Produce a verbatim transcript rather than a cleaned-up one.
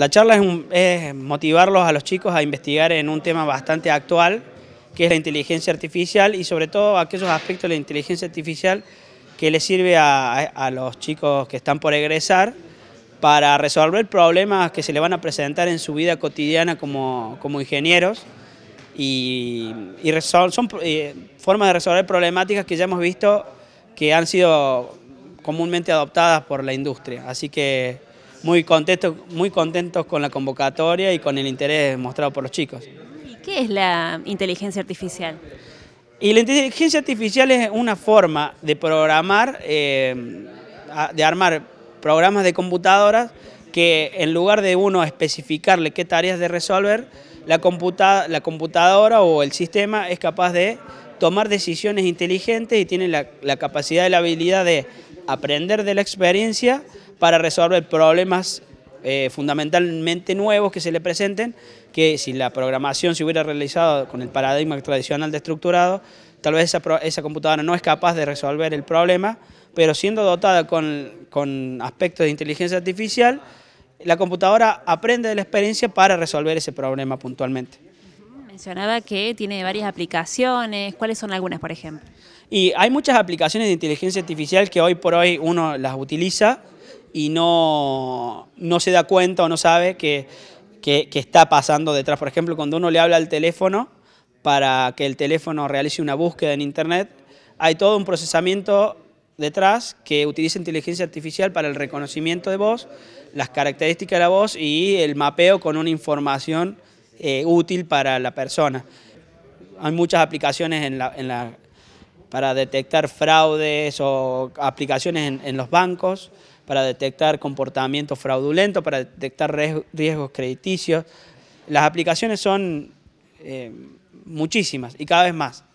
La charla es, un, es motivarlos a los chicos a investigar en un tema bastante actual, que es la inteligencia artificial y sobre todo aquellos aspectos de la inteligencia artificial que les sirve a, a los chicos que están por egresar para resolver problemas que se le van a presentar en su vida cotidiana como, como ingenieros y, y resol, son eh, formas de resolver problemáticas que ya hemos visto que han sido comúnmente adoptadas por la industria. Así que muy contentos, muy contentos con la convocatoria y con el interés mostrado por los chicos. ¿Y qué es la inteligencia artificial? Y la inteligencia artificial es una forma de programar, eh, de armar programas de computadoras que en lugar de uno especificarle qué tareas de resolver, la, computa la computadora o el sistema es capaz de tomar decisiones inteligentes y tiene la, la capacidad y la habilidad de aprender de la experiencia para resolver problemas eh, fundamentalmente nuevos que se le presenten, que si la programación se hubiera realizado con el paradigma tradicional de estructurado, tal vez esa, esa computadora no es capaz de resolver el problema, pero siendo dotada con, con aspectos de inteligencia artificial, la computadora aprende de la experiencia para resolver ese problema puntualmente. Mencionaba que tiene varias aplicaciones, ¿cuáles son algunas, por ejemplo? Y hay muchas aplicaciones de inteligencia artificial que hoy por hoy uno las utiliza y no, no se da cuenta o no sabe que, que, que está pasando detrás. Por ejemplo, cuando uno le habla al teléfono para que el teléfono realice una búsqueda en internet, hay todo un procesamiento detrás que utiliza inteligencia artificial para el reconocimiento de voz, las características de la voz y el mapeo con una información eh, útil para la persona. Hay muchas aplicaciones en la, en la, para detectar fraudes o aplicaciones en, en los bancos, para detectar comportamientos fraudulentos, para detectar riesgos crediticios. Las aplicaciones son eh, muchísimas y cada vez más.